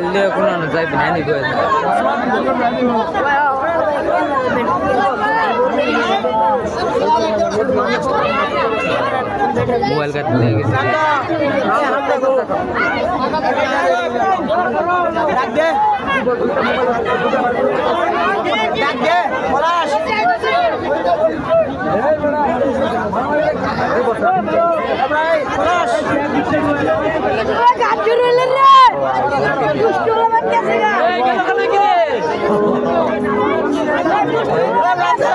اللي كنا نزاي بنعني قوي. موبايل كات ليك.